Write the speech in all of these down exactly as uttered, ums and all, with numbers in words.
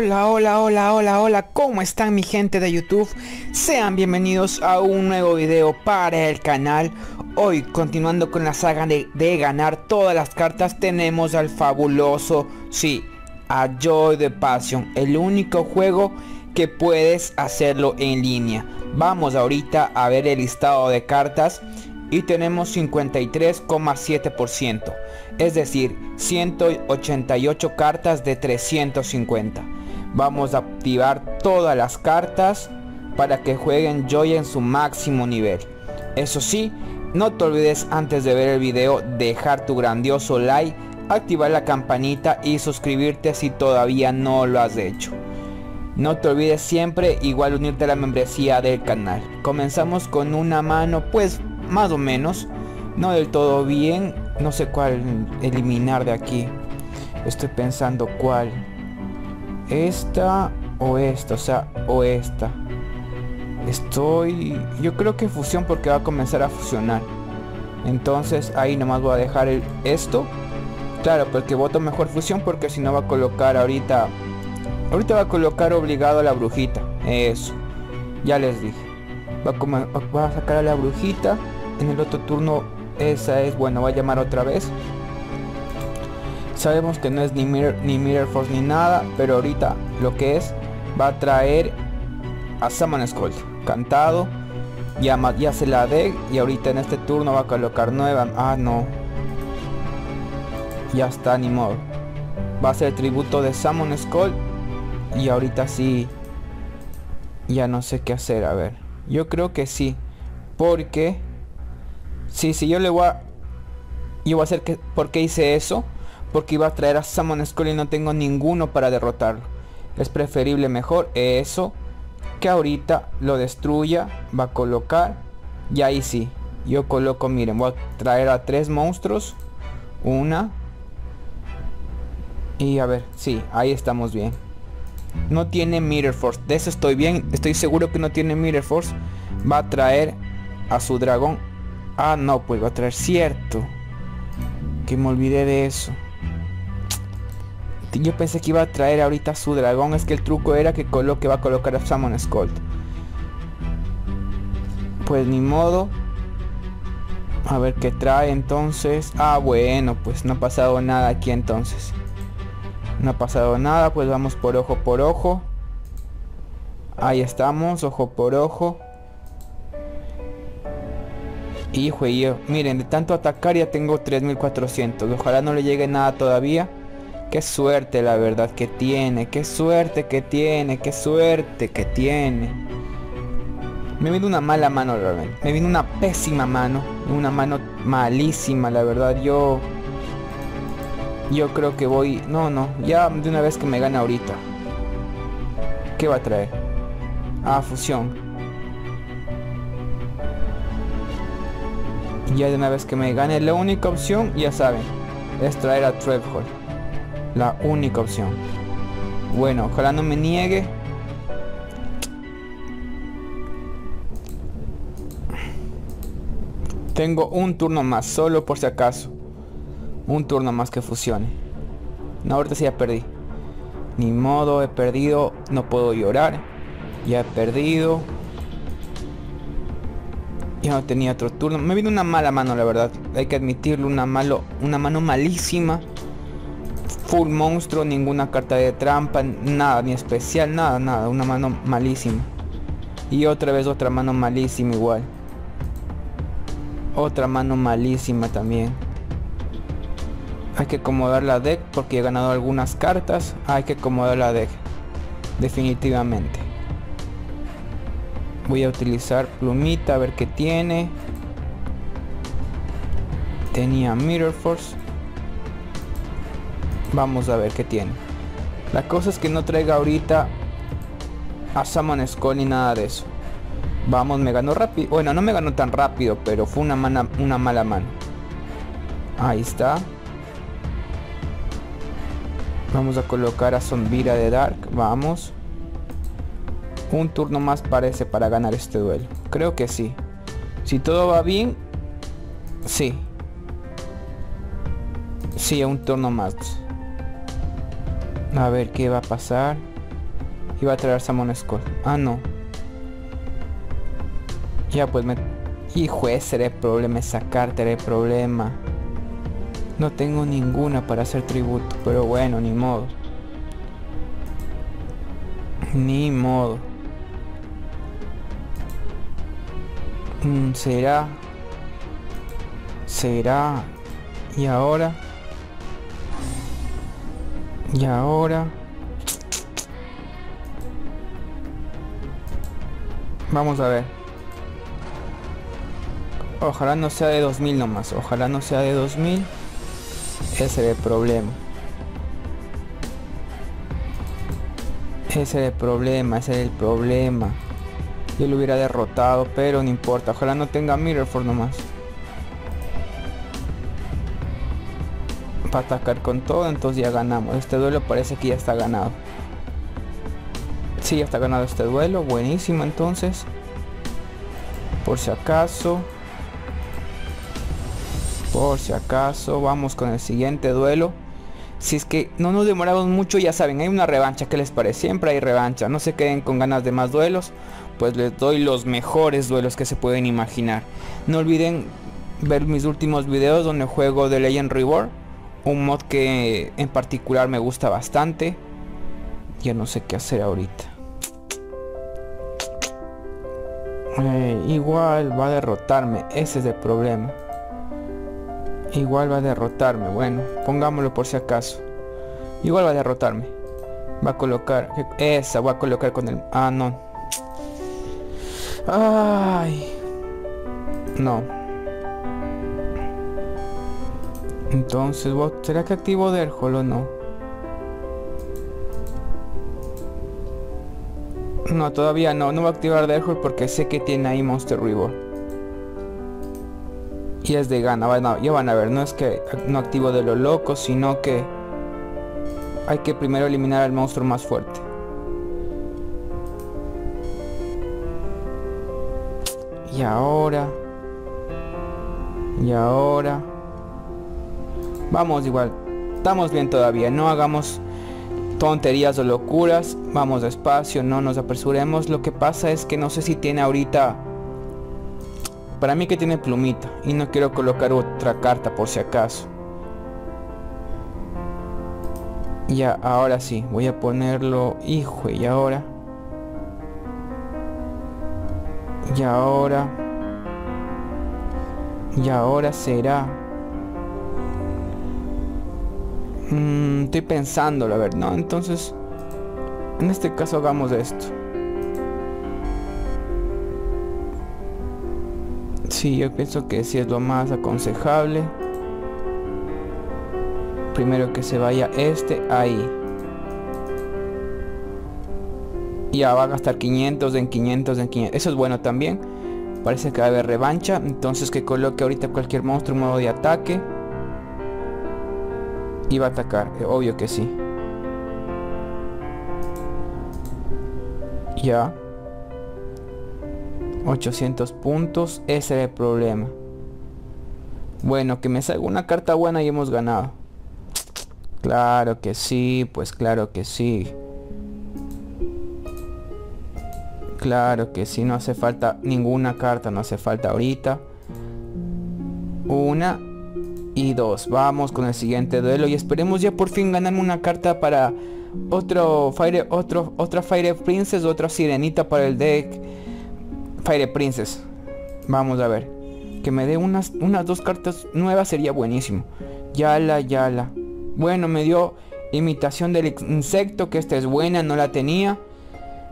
Hola, hola, hola, hola, hola, ¿cómo están mi gente de YouTube? Sean bienvenidos a un nuevo video para el canal. Hoy, continuando con la saga de, de ganar todas las cartas, tenemos al fabuloso, sí, a Joey the Passion, el único juego que puedes hacerlo en línea. Vamos ahorita a ver el listado de cartas y tenemos cincuenta y tres coma siete por ciento, es decir, ciento ochenta y ocho cartas de trescientas cincuenta. Vamos a activar todas las cartas para que jueguen Joey en su máximo nivel. Eso sí, no te olvides antes de ver el video dejar tu grandioso like, activar la campanita y suscribirte si todavía no lo has hecho. No te olvides siempre igual unirte a la membresía del canal. Comenzamos con una mano pues más o menos, no del todo bien, no sé cuál eliminar de aquí, estoy pensando cuál, esta o esta, o sea, o esta, estoy, yo creo que fusión porque va a comenzar a fusionar, entonces ahí nomás voy a dejar el, esto, claro, porque voto mejor fusión porque si no va a colocar ahorita, ahorita va a colocar obligado a la brujita, eso, ya les dije. Va a, comer, va a sacar a la brujita. En el otro turno esa es, bueno, va a llamar otra vez. Sabemos que no es ni Mirror, ni Mirror Force ni nada, pero ahorita lo que es, va a traer a Summon Skull cantado, ya, ya se la dé. Y ahorita en este turno va a colocar nueva. Ah no, ya está, ni modo. Va a ser el tributo de Summon Skull. Y ahorita sí, ya no sé qué hacer, a ver. Yo creo que sí, porque sí, sí, yo le voy a yo voy a hacer que, porque hice eso, porque iba a traer a Summon Skull y no tengo ninguno para derrotarlo. Es preferible mejor eso, que ahorita lo destruya, va a colocar, y ahí sí, yo coloco, miren, voy a traer a tres monstruos, una, y a ver, sí, ahí estamos bien. No tiene Mirror Force, de eso estoy bien, estoy seguro que no tiene Mirror Force. Va a traer a su dragón. Ah no, pues va a traer, cierto, que me olvidé de eso. Yo pensé que iba a traer ahorita a su dragón. Es que el truco era que coloque, va a colocar a Summon Skull. Pues ni modo. A ver qué trae entonces. Ah bueno, pues no ha pasado nada aquí entonces. No ha pasado nada, pues vamos por ojo por ojo. Ahí estamos, ojo por ojo. Y jueguillo, miren, de tanto atacar ya tengo tres mil cuatrocientos. Ojalá no le llegue nada todavía. Qué suerte la verdad que tiene, qué suerte que tiene, qué suerte que tiene. Me vino una mala mano realmente, me vino una pésima mano, una mano malísima la verdad. Yo... Yo creo que voy... No, no. Ya de una vez que me gana ahorita. ¿Qué va a traer? Ah, fusión. Ya de una vez que me gane. La única opción, ya saben, es traer a Dérhol. La única opción. Bueno, ojalá no me niegue. Tengo un turno más, solo por si acaso. Un turno más que fusione. No, ahorita sí ya perdí. Ni modo, he perdido. No puedo llorar. Ya he perdido. Ya no tenía otro turno. Me vino una mala mano, la verdad. Hay que admitirlo. Una, malo, una mano malísima. Full monstruo. Ninguna carta de trampa. Nada, ni especial. Nada, nada. Una mano malísima. Y otra vez otra mano malísima igual. Otra mano malísima también. Hay que acomodar la deck porque he ganado algunas cartas. Hay que acomodar la deck. Definitivamente. Voy a utilizar plumita a ver qué tiene. Tenía Mirror Force. Vamos a ver qué tiene. La cosa es que no traiga ahorita a Summon Skull ni nada de eso. Vamos, me ganó rápido. Bueno, no me ganó tan rápido, pero fue una, mana, una mala mano. Ahí está. Vamos a colocar a Zombira de Dark. Vamos. Un turno más parece para ganar este duelo. Creo que sí. Si todo va bien. Sí. Sí, un turno más. A ver qué va a pasar. iba a traer Summon Skull. Ah, no. Ya pues me... Hijo, ese de problema, esa carta de problema. No tengo ninguna para hacer tributo, pero bueno, ni modo. Ni modo. Será. Será. Y ahora. Y ahora. Vamos a ver. Ojalá no sea de dos mil nomás. Ojalá no sea de dos mil. Ese era el problema. Ese era el problema. Ese era el problema. Yo lo hubiera derrotado, pero no importa. Ojalá no tenga Mirror Force nomás. Para atacar con todo, entonces ya ganamos. Este duelo parece que ya está ganado. Sí, ya está ganado este duelo. Buenísimo, entonces. Por si acaso. Por si acaso, vamos con el siguiente duelo. Si es que no nos demoramos mucho, ya saben, hay una revancha. ¿Qué les parece? Siempre hay revancha. No se queden con ganas de más duelos, pues les doy los mejores duelos que se pueden imaginar. No olviden ver mis últimos videos donde juego The Legend Reborn, un mod que en particular me gusta bastante. Ya no sé qué hacer ahorita. Eh, igual va a derrotarme, ese es el problema. Igual va a derrotarme, bueno, pongámoslo por si acaso. Igual va a derrotarme. Va a colocar, esa, va a colocar con el... Ah, no. Ay. No. Entonces, ¿será que activo Dérhol o no? No, todavía no, no va a activar Dérhol porque sé que tiene ahí Monster Reborn. Y es de gana, bueno, ya van a ver, no es que no activo de lo loco, sino que hay que primero eliminar al monstruo más fuerte. Y ahora, y ahora, vamos igual, estamos bien todavía, no hagamos tonterías o locuras, vamos despacio, no nos apresuremos. Lo que pasa es que no sé si tiene ahorita... Para mí que tiene plumita. Y no quiero colocar otra carta por si acaso. Ya, ahora sí. Voy a ponerlo. Hijo, y ahora. Y ahora. Y ahora será. Mm, estoy pensándolo, a ver, ¿no? Entonces, en este caso hagamos esto. Sí, yo pienso que sí es lo más aconsejable. Primero que se vaya este ahí. Ya va a gastar quinientos en quinientos en quinientos. Eso es bueno también. Parece que va a haber revancha. Entonces que coloque ahorita cualquier monstruo en modo de ataque. Y va a atacar, obvio que sí. Ya. ochocientos puntos, ese era el problema. Bueno, que me salga una carta buena y hemos ganado. Claro que sí, pues claro que sí. Claro que sí, no hace falta ninguna carta, no hace falta ahorita. Una y dos, vamos con el siguiente duelo y esperemos ya por fin ganarme una carta para otro Fire, otro, otra Fire Princess, otra Sirenita para el deck. Fire Princess. Vamos a ver. Que me dé unas, unas dos cartas nuevas sería buenísimo. Yala, yala. Bueno, me dio imitación del insecto. Que esta es buena, no la tenía.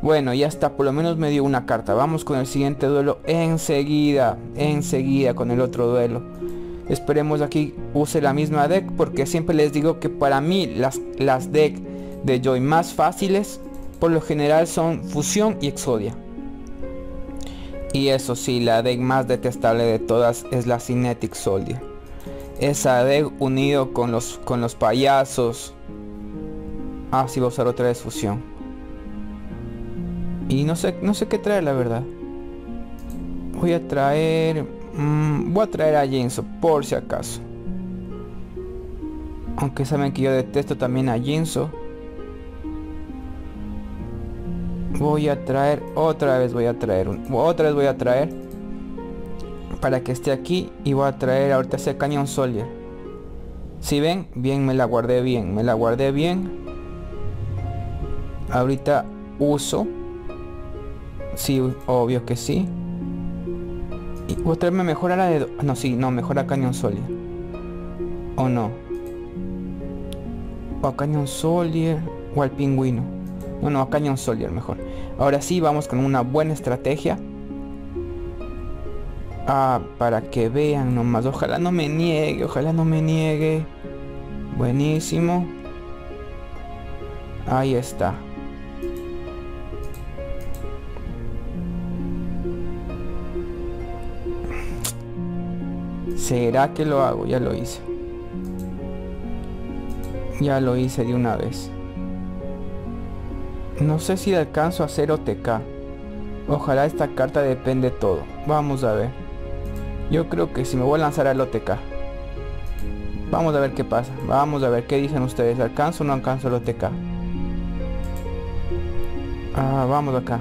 Bueno, ya está. Por lo menos me dio una carta. Vamos con el siguiente duelo enseguida. Enseguida con el otro duelo. Esperemos aquí use la misma deck. Porque siempre les digo que para mí las, las deck de Joy más fáciles por lo general son Fusión y Exodia. Y eso sí, la deck más detestable de todas es la Cinetic Soldier. Esa deck unido con los, con los payasos. Ah, sí, voy a usar otra vez fusión. Y no sé, no sé qué traer, la verdad. Voy a traer... Mmm, voy a traer a Jinzo, por si acaso. Aunque saben que yo detesto también a Jinzo. Voy a traer, otra vez voy a traer un, Otra vez voy a traer para que esté aquí. Y voy a traer ahorita ese Cannon Soldier. Si ven, bien me la guardé bien. Me la guardé bien. Ahorita uso. Sí, obvio que sí. Y voy a traerme mejor a la de... No, sí, no, mejor a Cannon Soldier. O no. O a Cannon Soldier. O al pingüino. No, no, a Cannon Soldier mejor. Ahora sí, vamos con una buena estrategia. Ah, para que vean nomás. Ojalá no me niegue, ojalá no me niegue. Buenísimo. Ahí está. ¿Será que lo hago? Ya lo hice. Ya lo hice de una vez. No sé si alcanzo a hacer O T K. Ojalá esta carta depende todo. Vamos a ver. Yo creo que si me voy a lanzar al O T K. Vamos a ver qué pasa. Vamos a ver qué dicen ustedes. ¿Alcanzo o no alcanzo el O T K? Ah, vamos acá.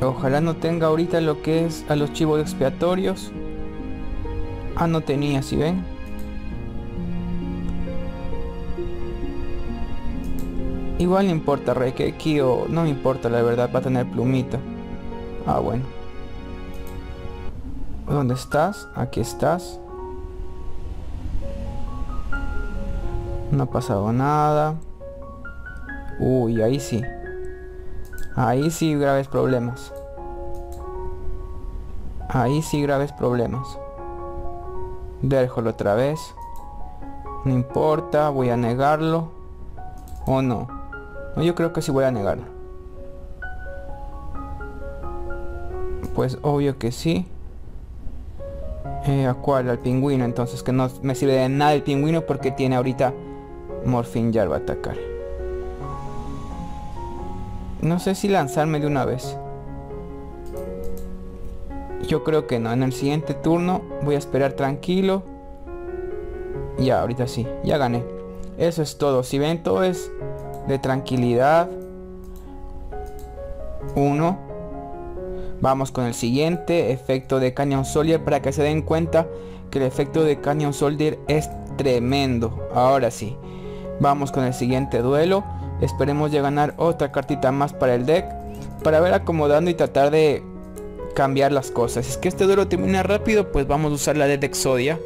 Ojalá no tenga ahorita lo que es a los chivos expiatorios. Ah, no tenía, ¿sí ven? Igual no importa, Reiki o... No me importa, la verdad, va a tener plumita. Ah, bueno. ¿Dónde estás? Aquí estás. No ha pasado nada. Uy, ahí sí. Ahí sí graves problemas. Ahí sí graves problemas. Dérhol otra vez. No importa, voy a negarlo. O no. No, yo creo que sí voy a negarlo. Pues obvio que sí. Eh, ¿A cuál? Al pingüino. Entonces que no me sirve de nada el pingüino porque tiene ahorita Morphing Jar, va a atacar. No sé si lanzarme de una vez. Yo creo que no. En el siguiente turno voy a esperar tranquilo. Ya, ahorita sí. Ya gané. Eso es todo. Si ven, todo es de tranquilidad. Uno. Vamos con el siguiente efecto de Cannon Soldier. Para que se den cuenta que el efecto de Cannon Soldier es tremendo. Ahora sí. Vamos con el siguiente duelo. Esperemos ya ganar otra cartita más para el deck, para ver acomodando y tratar de cambiar las cosas. Si es que este duelo termina rápido, pues vamos a usar la de Exodia.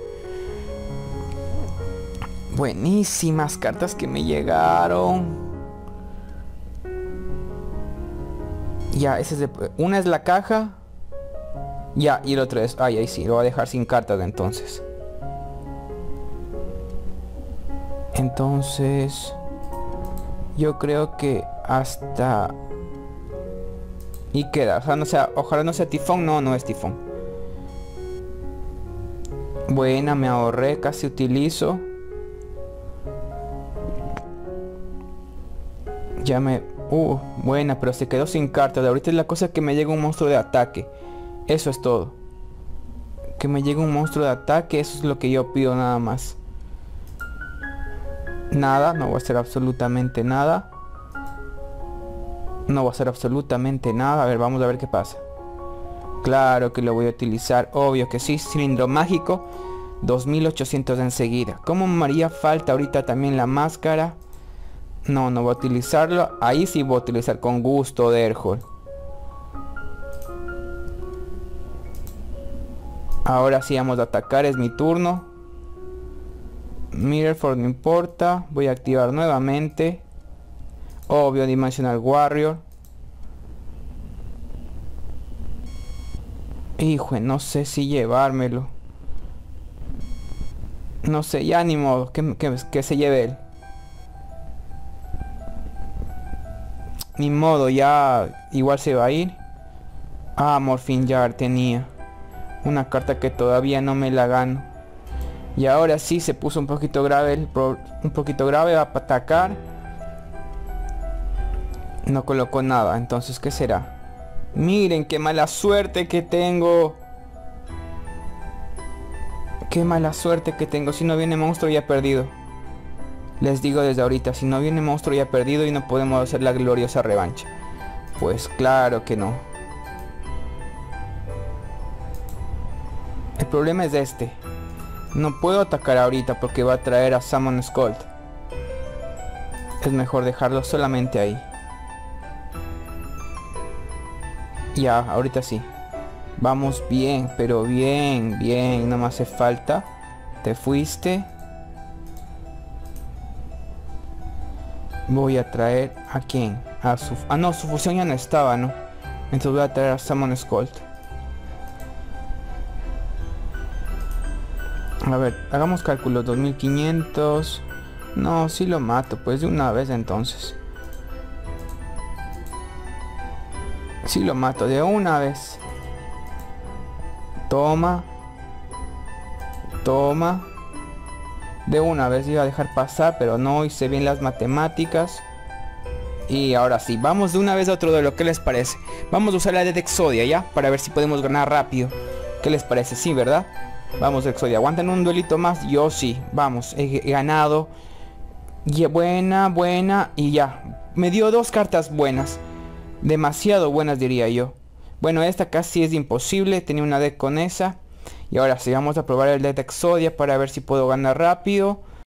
Buenísimas cartas que me llegaron. Ya, ese es de, una es la caja. Ya, y el otro es... Ay, ahí sí, lo voy a dejar sin cartas de entonces. Entonces... Yo creo que hasta... Y queda, o sea, no sea, ojalá no sea tifón, no, no es tifón. Buena, me ahorré, casi utilizo. Ya me... Uh, buena, pero se quedó sin cartas. De ahorita es la cosa que me llega un monstruo de ataque. Eso es todo. Que me llegue un monstruo de ataque, eso es lo que yo pido nada más. Nada, no va a hacer absolutamente nada. No va a hacer absolutamente nada. A ver, vamos a ver qué pasa. Claro que lo voy a utilizar, obvio que sí. Cilindro mágico, dos mil ochocientos enseguida. Como me haría falta ahorita también la máscara. No, no voy a utilizarlo. Ahí sí voy a utilizar con gusto Dérhol. Ahora sí vamos a atacar, es mi turno. Mirror Force no importa. Voy a activar nuevamente. Obvio, Dimensional Warrior. Hijo, no sé si llevármelo. No sé, ya ni modo. Que, que, que se lleve él. Ni modo, ya igual se va a ir. Ah, Morphing Jar tenía. Una carta que todavía no me la gano. Y ahora sí se puso un poquito grave, un poquito grave, va a atacar. No colocó nada, entonces ¿qué será? Miren qué mala suerte que tengo. Qué mala suerte que tengo, si no viene monstruo ya he perdido. Les digo desde ahorita, si no viene monstruo ya perdido y no podemos hacer la gloriosa revancha. Pues claro que no. El problema es este. No puedo atacar ahorita porque va a traer a Summon Skull. Es mejor dejarlo solamente ahí. Ya, ahorita sí. Vamos bien, pero bien, bien. No me hace falta. Te fuiste. Voy a traer a quién. A su... Ah, no, su fusión ya no estaba, ¿no? Entonces voy a traer a Summon Skull. A ver, hagamos cálculos. dos mil quinientos. No, sí lo mato. Pues de una vez entonces. Sí lo mato de una vez. Toma. Toma. De una vez iba a dejar pasar, pero no hice bien las matemáticas. Y ahora sí, vamos de una vez a otro duelo. ¿Qué les parece? Vamos a usar la de Exodia ya, para ver si podemos ganar rápido. ¿Qué les parece? Sí, ¿verdad? Vamos, Exodia, ¿aguantan un duelito más? Yo sí, vamos, he ganado. Y buena, buena. Y ya, me dio dos cartas buenas. Demasiado buenas, diría yo. Bueno, esta casi es imposible. Tenía una deck con esa. Y ahora sí, vamos a probar el deck de Exodia para ver si puedo ganar rápido.